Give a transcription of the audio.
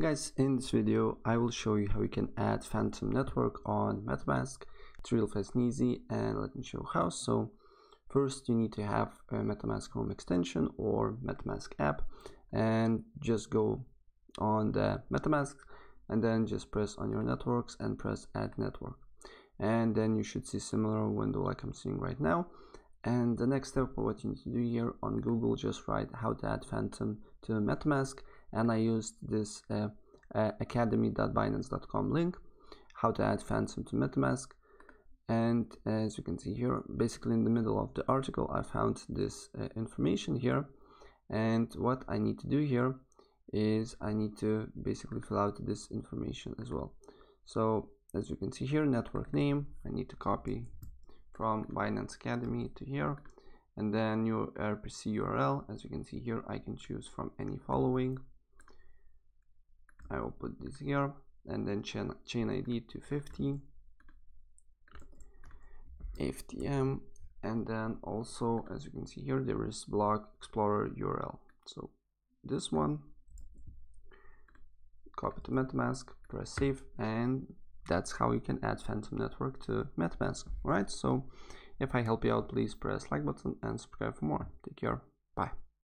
Hey guys, in this video I will show you how you can add Fantom network on MetaMask. It's real fast and easy, and let me show how. So first you need to have a MetaMask Chrome extension or MetaMask app, and just go on the MetaMask and then just press on your networks and press add network, and then you should see similar window like I'm seeing right now. And the next step for what you need to do here on Google, just write how to add Fantom to MetaMask, and I used this academy.binance.com link, how to add Fantom to MetaMask. And as you can see here, basically in the middle of the article I found this information here, and what I need to do here is I need to basically fill out this information as well. So as you can see here, network name, I need to copy from Binance Academy to here, and then your RPC URL, as you can see here, I can choose from any following. I will put this here, and then chain ID 250, FTM, and then also as you can see here there is blog explorer URL. So this one, copy to MetaMask, press save, and that's how you can add Fantom network to MetaMask. All right, so if I help you out, please press like button and subscribe for more. Take care, bye.